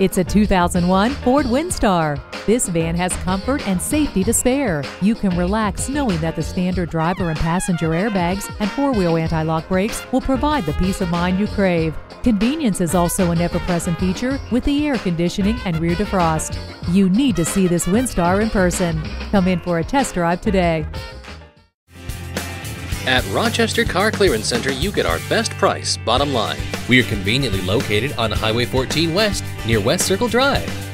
It's a 2001 Ford Windstar. This van has comfort and safety to spare. You can relax knowing that the standard driver and passenger airbags and four-wheel anti-lock brakes will provide the peace of mind you crave. Convenience is also an ever-present feature with the air conditioning and rear defrost. You need to see this Windstar in person. Come in for a test drive today. At Rochester Car Clearance Center, you get our best price, bottom line. We are conveniently located on Highway 14 West, near West Circle Drive.